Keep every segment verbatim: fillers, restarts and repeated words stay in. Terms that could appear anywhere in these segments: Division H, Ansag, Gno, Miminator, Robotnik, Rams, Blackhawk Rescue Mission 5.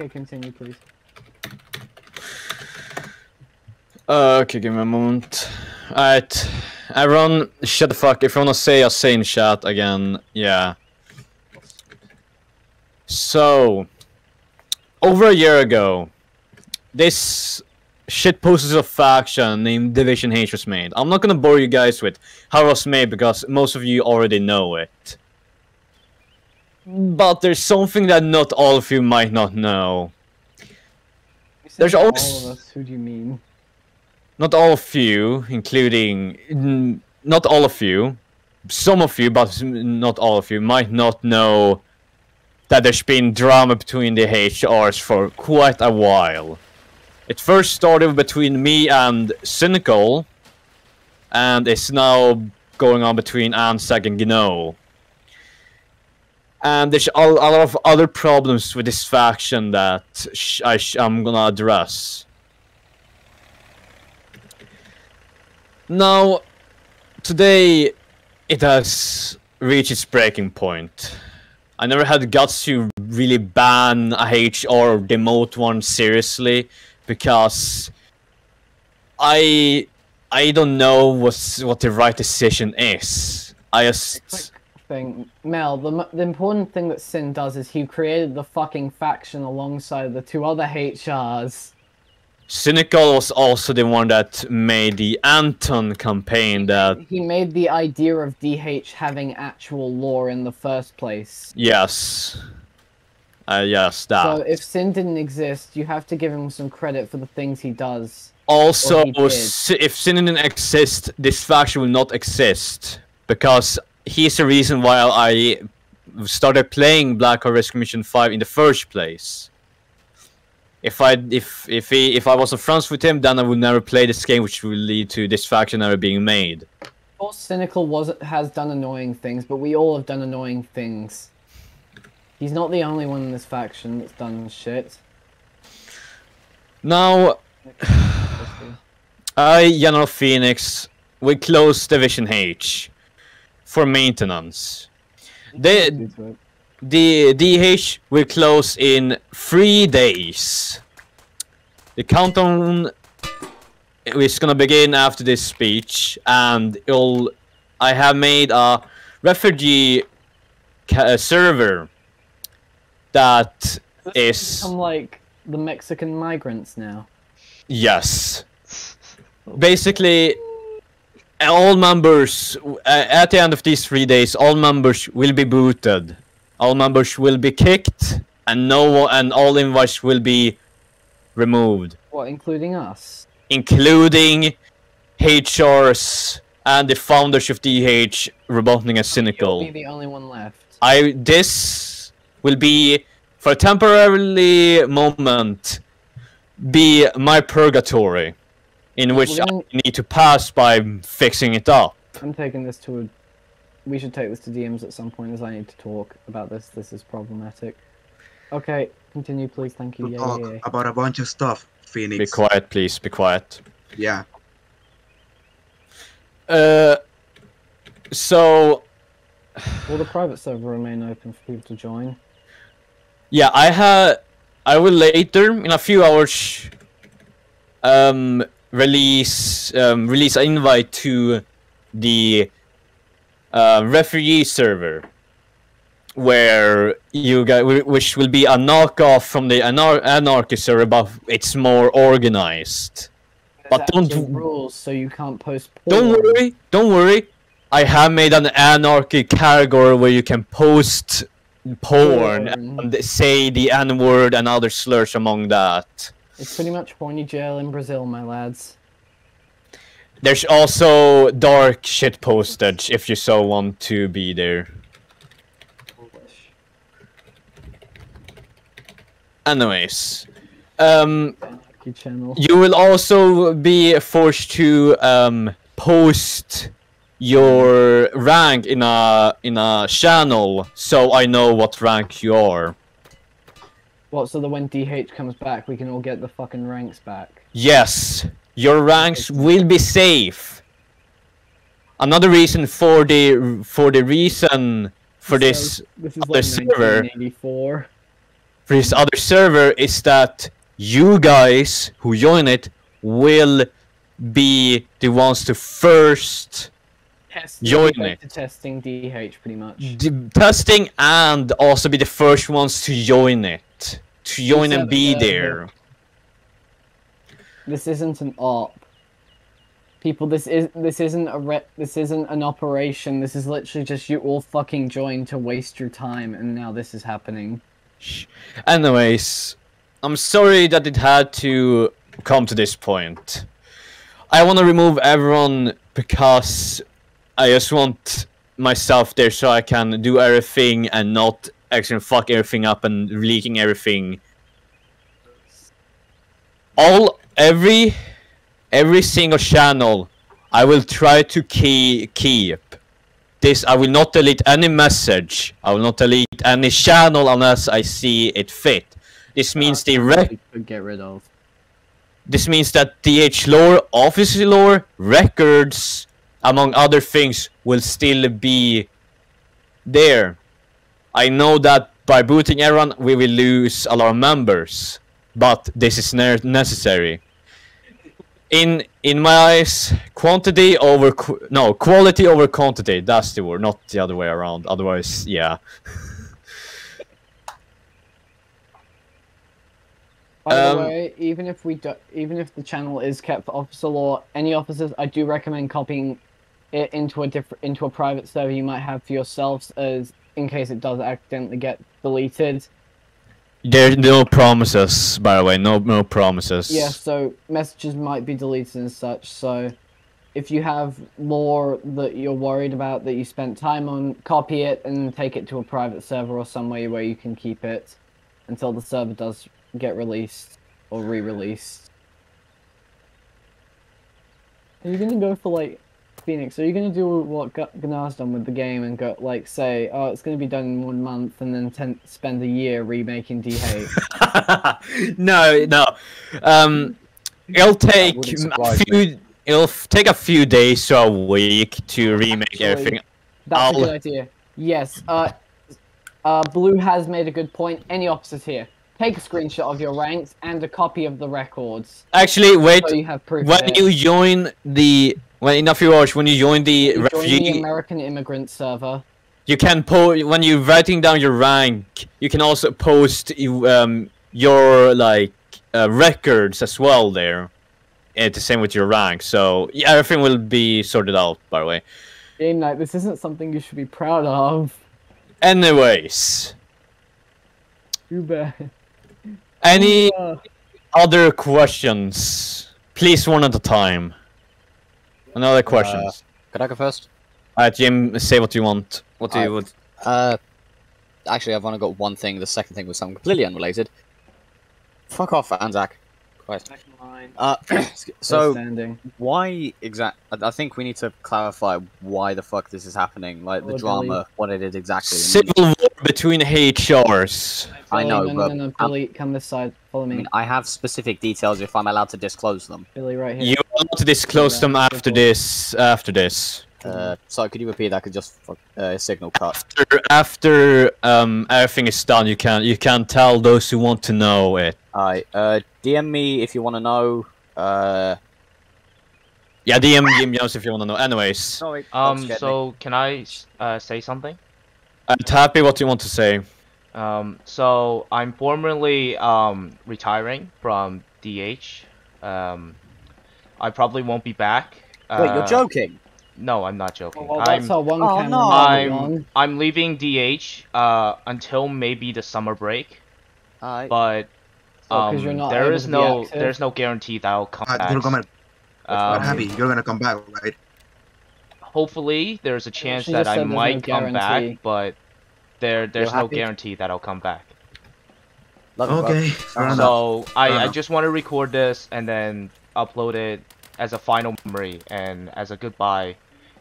Okay, continue, please. Uh, okay, give me a moment. Alright. Everyone, shut the fuck. If you wanna say a same chat again, yeah. So, over a year ago, this shitposters of faction named Division H was made. I'm not gonna bore you guys with how it was made because most of you already know it. But there's something that not all of you might not know. There's always... all of us, who do you mean? Not all of you, including... Not all of you. Some of you, but not all of you, might not know that there's been drama between the H Rs for quite a while. It first started between me and Cynical, and it's now going on between Ansag and Gno. And there's a lot of other problems with this faction that sh I sh I'm gonna address. Now, today, it has reached its breaking point. I never had guts to really ban a H R or demote one seriously, because I I don't know what's, what the right decision is. I just... Thing. Mel, the, the important thing that Sin does is he created the fucking faction alongside the two other H Rs. Cynical was also the one that made the Anton campaign that... He made the idea of D H having actual lore in the first place. Yes. Uh, yes, that. So if Sin didn't exist, you have to give him some credit for the things he does. Also, he if Sin didn't exist, this faction would not exist. Because... he's the reason why I started playing Blackhawk Rescue Mission five in the first place. If I if if he if I wasn't friends with him, then I would never play this game, which will lead to this faction never being made. Of course, Cynical was has done annoying things, but we all have done annoying things. He's not the only one in this faction that's done shit. Now, I, General Phoenix, we close Division H. For maintenance. The, the D H will close in three days. The countdown is gonna begin after this speech, and it'll, I have made a refugee ca server that this is... become like the Mexican migrants now. Yes. Basically... all members, uh, at the end of these three days, all members will be booted. All members will be kicked, and no, and all invites will be removed. What, including us? Including H Rs and the founders of D H, Robotnik and Cynical. You'll be the only one left. I, this will be, for a temporary moment, be my purgatory. In which gonna... I need to pass by fixing it up. I'm taking this to a... We should take this to D Ms at some point, as I need to talk about this. This is problematic. Okay, continue, please. Thank you. We'll yeah, talk yeah, yeah. about a bunch of stuff, Phoenix. Be quiet, please. Be quiet. Yeah. Uh... So... will the private server remain open for people to join? Yeah, I had... I will later, in a few hours... Um... Release, um, release an invite to the uh, referee server, where you guys, which will be a knockoff from the anar anarchy server, but it's more organized. There's but don't rules, so you can't post. Porn. Don't worry, don't worry. I have made an anarchy category where you can post porn, porn. and say the N word and other slurs among that. It's pretty much horny jail in Brazil, my lads. There's also dark shit postage if you so want to be there. Anyways, um, you will also be forced to um post your rank in a in a channel, so I know what rank you are. What, so that when D H comes back, we can all get the fucking ranks back? Yes, your ranks will be safe. Another reason for the for the reason for so, this, this is other like server. for this other server is that you guys who join it will be the ones to first testing, join it. Testing D H pretty much. The testing and also be the first ones to join it. To join and be there. This isn't an op. People, this is this isn't a rep. This isn't an operation. This is literally just you all fucking joined to waste your time, and now this is happening. Anyways, I'm sorry that it had to come to this point. I want to remove everyone because I just want myself there so I can do everything and not actually fuck everything up and leaking everything. All every. Every single channel, I will try to key, keep. This, I will not delete any message. I will not delete any channel unless I see it fit. This means the rec- get rid of. This means that D H lore, office lore, records, among other things, will still be there. I know that by booting everyone, we will lose a lot of members. But this is ne necessary. In in my eyes, quantity over qu no quality over quantity. That's the word, not the other way around. Otherwise, yeah. By um, the way, even if we do, even if the channel is kept for officer law, any officers, I do recommend copying it into a different into a private server you might have for yourselves, as in case it does accidentally get deleted. There's no promises, by the way, no no promises. Yeah, so messages might be deleted and such, so if you have lore that you're worried about that you spent time on, copy it and take it to a private server or somewhere where you can keep it until the server does get released or re-released. Are you going to go for, like, Phoenix? Are you going to do what Gnar's done with the game and go, like, say, oh, it's going to be done in one month and then ten spend a year remaking D H? No, no. Um, it'll take a few. Me. It'll take a few days to a week to remake Actually, everything. That's I'll... a good idea. Yes. Uh, uh, Blue has made a good point. Any officers here, take a screenshot of your ranks and a copy of the records. Actually, wait. So you have proof when you join the. Well, enough you watch, when you join the you refugee... Join the American immigrant server. You can post, when you're writing down your rank, you can also post um, your, like, uh, records as well there. It's the same with your rank, so yeah, everything will be sorted out, by the way. Game night, this isn't something you should be proud of. Anyways. Too bad. Any uh. other questions? Please, one at a time. Another questions. Uh, could I go first? Alright, Jim, say what you want. What do I, you want? Uh, actually, I've only got one thing. The second thing was something completely unrelated. Fuck off, Anzac. Quite. Uh, so, why exactly? I think we need to clarify why the fuck this is happening. Like, the drama, what it is exactly. Civil war between H Rs. I know, no, no, but... No, no, Billy, come this side. Follow me. I mean, I have specific details if I'm allowed to disclose them. Billy, right here. You're allowed to disclose them after this. After this. Uh, sorry, could you repeat that? I could just uh, signal cut. After, after um, everything is done, you can you can tell those who want to know it. Alright, uh, D M me if you want to know. Uh... Yeah, D M Jim Jones if you want to know. Anyways. Sorry, um, so me. Can I uh, say something? I'm happy. What do you want to say? Um, so I'm formerly um retiring from D H. Um, I probably won't be back. Wait, uh, you're joking. No, I'm not joking. Well, that's I'm, one oh, no. I'm, I'm leaving D H uh, until maybe the summer break, uh, but um, so there is no there's no guarantee that I'll come uh, back. You're gonna, um, happy. You're gonna come back, right? Hopefully, there's a chance that I might no come guarantee. back, but there there's no guarantee that I'll come back. Okay. So I I, I just want to record this and then upload it as a final memory and as a goodbye.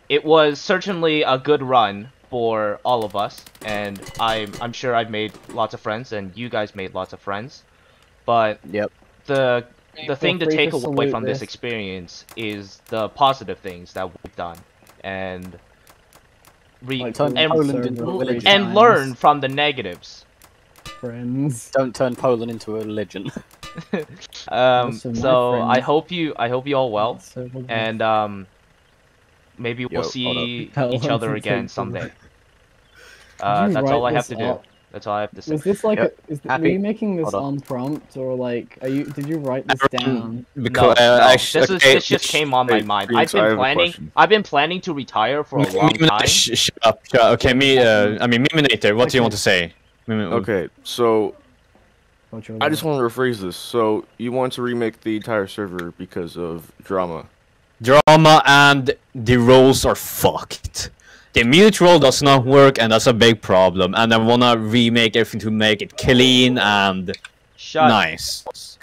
It was certainly a good run for all of us, and I'm, I'm sure I've made lots of friends, and you guys made lots of friends. But yep. the the thing to take away from this experience is the positive things that we've done, and re and, and learn from the negatives. friends. Don't turn Poland into a religion. um, so friend. I hope you, I hope you all well, so and um, maybe we'll Yo, see each other again someday. Uh, that's all I have to up? do. That's all I have to say. Is this like? Yep. a, is th Happy. Were you making this on. on prompt or like? Are you? Did you write this down? Because, no, uh, no. This, okay. is, this just came on my mind. I've been planning. I've been planning to retire for a me, long me, time. Sh shut up! Shut up. Okay, me. Uh, I mean, Miminator. What okay. do you want to say? Okay, so I just want to rephrase this. So you want to remake the entire server because of drama? Drama and the roles are fucked. The mute roll does not work, and that's a big problem. And I wanna remake everything to make it clean and Shut nice.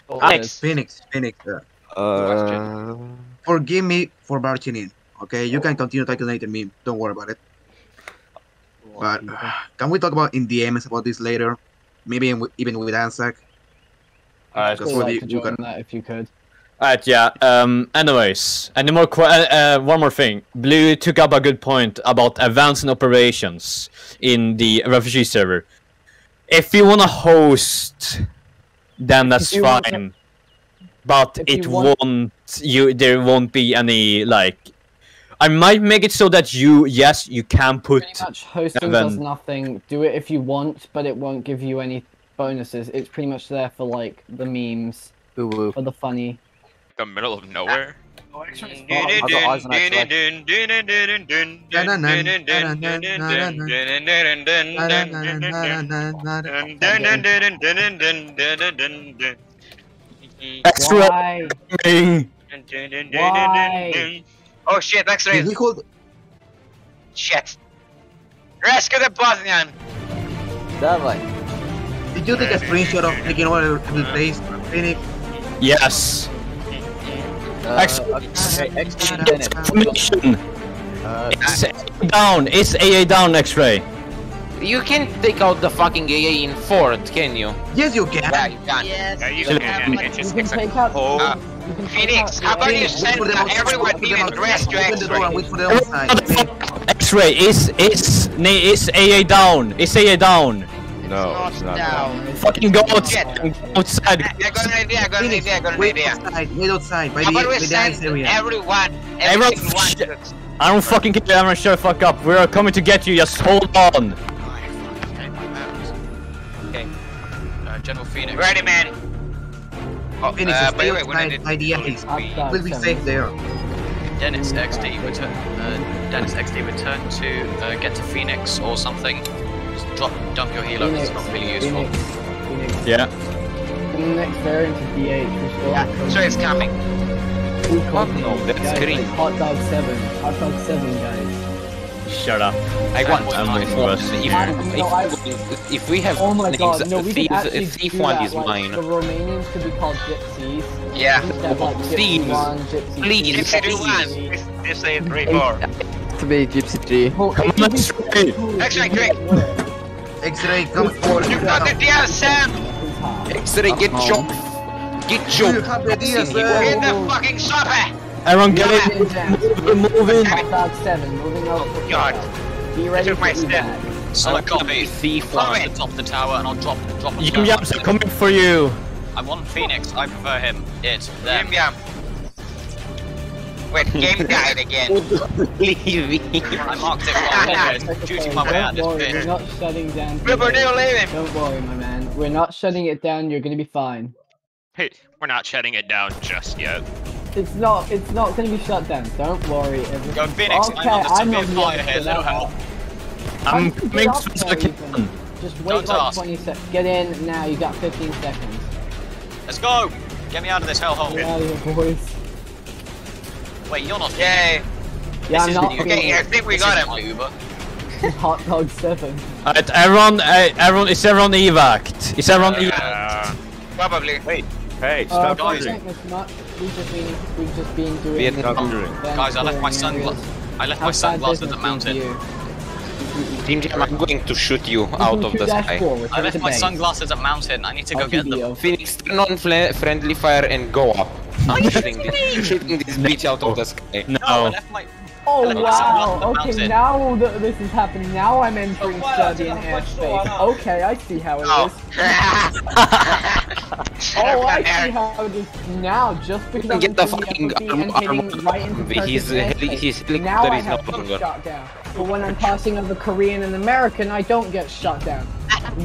Oh, Alex, Phoenix, Phoenix. Uh, uh, forgive me for barging in. Okay, you can continue talking later, meme. Don't worry about it. But uh, can we talk about in D Ms about this later? Maybe in, even with Anzac. Alright, cool. Like you, you can... that if you could. Alright, yeah, um, anyways, any more qu uh, uh, one more thing. Blue took up a good point about advancing operations in the refugee server. If you wanna host, then that's fine, wanna... but if it want... won't, you, there won't be any, like, I might make it so that you, yes, you can put... Pretty much, hosting event. does nothing, do it if you want, but it won't give you any bonuses. It's pretty much there for, like, the memes, Ooh. for the funny. The middle of nowhere. Why? Why? Oh shit! X-ray. Did he hold? Shit! Rescue the Bosnian. Давай. Did you take a screenshot of taking over the place, Phoenix? Yes. Uh, Actually, okay, it's information. Uh, it's A A down. It's A A down. X-ray. You can't take out the fucking A A in Ford, can you? Yes, you can. Yeah, you can. Yes. Yeah, you can. Yeah, you can. It's just exactly. Uh, Phoenix, how about you send everyone in and rescue X-ray? X-ray is it's it's A A down. It's A A down. No, it's not down. Fucking go outside. outside. I got an idea, I got an idea, I got an idea. Wait outside, wait outside, by the dance area. Everyone, everyone. I don't fucking care, everyone shut the fuck up. We're coming to get you, just hold on. Okay. Uh, General Phoenix. Ready, man. Oh, Phoenix is still outside by the end. We'll be safe there. Dennis X D return. Uh, Dennis X D return to uh, get to Phoenix or something. Drop, dump your helo, it's not really useful. Phoenix, Phoenix. Yeah. The next variant is D H, which will yeah. So it's coming. What? No, that's green. Like hot dog seven. Hot dog seven, guys. Shut up. I want to. If, if we have oh my names, God. No, we thieves, a thief one that. is like, mine. The Romanians could be called gypsies. Yeah. Have, like, gypsy thieves. One, gypsy Please. Gypsy thieves. One. They say three more. To be gypsy three. Oh, come on, X-ray. X-ray, Greg. X-ray, come forward. You got the idea, Sam! X-ray, get choked. Get choked. Get the fucking supper! Everyone get it. We're moving. Oh, God. Be ready for my step. So I got a thief one at the top of the tower and I'll drop drop him. Yum Yams are coming for you. I want Phoenix. I prefer him. It's them. Yum Yam. Wait, game died again. I marked it wrong. Shooting my way out of this bitch. We're not shutting down. River, don't leave him. Don't worry, my man. We're not shutting it down. You're gonna be fine. Hey, we're not shutting it down just yet. It's not. It's not gonna be shut down. Don't worry. Go Phoenix. Okay, I'm on the fire here. No help. I'm coming. Just wait like twenty seconds. Get in now. You got fifteen seconds. Let's go. Get me out of this hellhole. Get out of here, boys. Wait, you're not. Yay! Yeah, I'm not. Okay, I think we got him. Uber. Hot dog seven. Alright, everyone, uh, everyone, is everyone evac? Is everyone evac? Uh, probably. Wait. Hey, stop dodging. Uh, we've just been, we've just been doing. Guys, I left my sunglasses. I left my sunglasses at the mountain. Team Jam, I'm going to shoot you out of the sky. I left my sunglasses at mountain. I need to go get them. Phoenix, turn on friendly fire and go up. I'm shooting this, shooting this bitch out of the sky. No, no. I left my Oh like, wow, okay, now the, this is happening. Now I'm entering oh, Serbian airspace. Okay, I see how it oh. is. oh, I see how it is now, just because I'm get the fucking arm, arm, right arm. He's, he's, he's now I have no to shot down. But when I'm passing over Korean and American, I don't get shut down.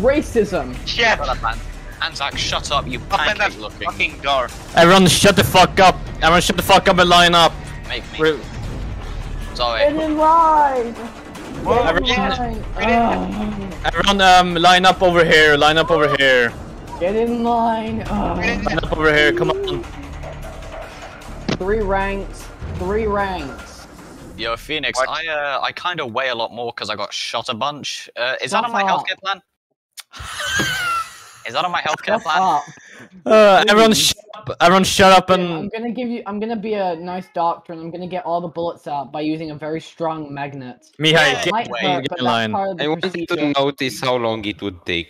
Racism! Shut up, man. Anzac, shut up, you pancake looking. Fucking door. Everyone shut the fuck up. Everyone shut the fuck up and line up. Make me. We're Sorry. Get in line! Get everyone, in line. Oh. everyone um, line up over here, line up over here. Get in line! Oh. Line up over here, come on. Three ranks, three ranks. Yo, Phoenix, what? I uh, I kind of weigh a lot more because I got shot a bunch. Uh, is Shut that on my healthcare plan? Is that on my healthcare plan? Uh, everyone shut up, everyone shut up and... Yeah, I'm gonna give you- I'm gonna be a nice doctor and I'm gonna get all the bullets out by using a very strong magnet. Mihai, get away, get in line. I wanted to notice how long it would take.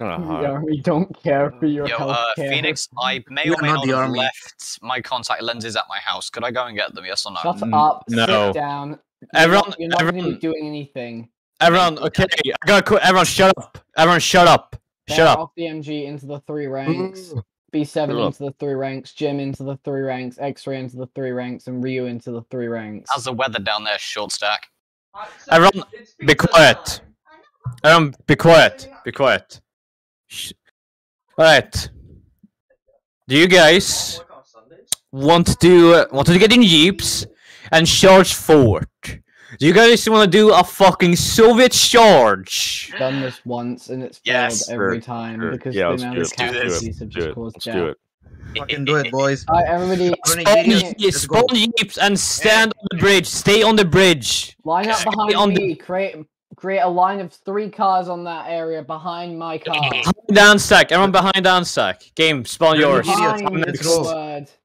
Yeah, we don't care for your Yo, healthcare. Uh, Phoenix, I may You're or may not have army. left my contact lenses at my house. Could I go and get them, yes or no? Shut up, no. sit down. Everyone- You're not everyone, really doing anything. Everyone, okay, I gotta quit. Everyone shut up. Everyone shut up. Shut up. Off the M G into the three ranks, B seven into the three ranks, Jim into the three ranks, X-Ray into the three ranks, and Ryu into the three ranks. How's the weather down there, short stack? Everyone, be quiet. Everyone, be quiet. Be quiet. Alright. Do you guys want to uh, want to get in jeeps and charge forward? Do you guys want to do a fucking Soviet charge? Done this once and it's failed yes, every sure, time sure. because yeah, the amount of casualties have just caused death. Fucking do it, boys! All right, everybody, spawn, spawn jeeps and stand yeah. on the bridge. Stay on the bridge. Line up behind on me. The... Create, create a line of three cars on that area behind my car. Down stack, everyone behind down stack. Game, spawn yours.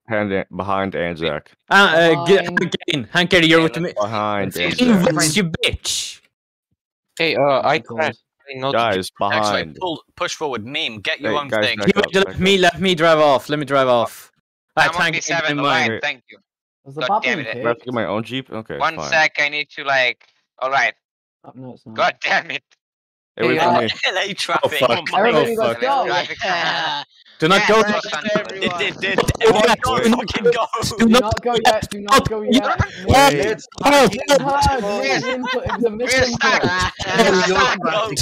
Hand behind Anzac. Uh, uh again, Hank Carey, you're with me. Behind Anzac. You bitch. Hey, uh, I crashed. Guys, behind. Pull, push forward, meme. Get your hey, own guys, thing. Up, let, up, let me, let me drive off. Let me drive off. I'm on B seven line. Thank you. God damn it! I have to get my own jeep. Okay. One fine. sec, I need to like. All right. Oh, no, it's not. God damn it! Hey, uh, L A traffic. Oh, fuck. Everybody oh, fuck. Go. Do not, yeah, go did, did, did, do not go! Do not go! Do not go yet! Do not go yet! What? It's hard! It's input! It's a misinput!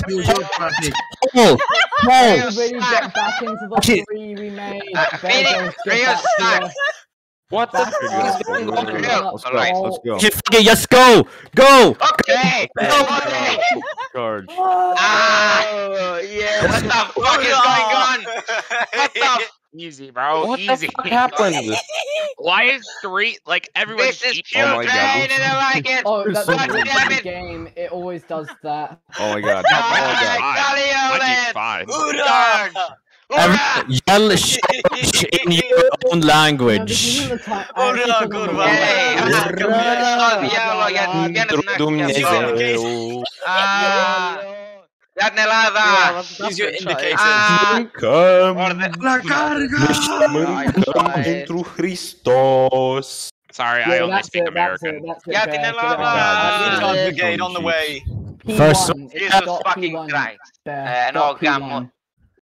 New York traffic! No! No! Everybody get back into the three we made! Phoenix! Real snack! What the fuck is going on? Alright, let's go! Just go! Go! Okay! Okay! Charge! Ah! Yeah! What the fuck is going on? What the Easy, bro. What Easy. the fuck happened? Why is three like everyone? This is pure oh drain, and I like it. Oh, that's the game. It always does that. Oh my god. Oh my god. In your own language. Yeah, use your indicators. Ah, la carga. Sorry, yeah, I only speak it, American. That's it, that's it, yeah, yeah, yeah, on the way. First, Jesus fucking Christ. Uh, and all gamma.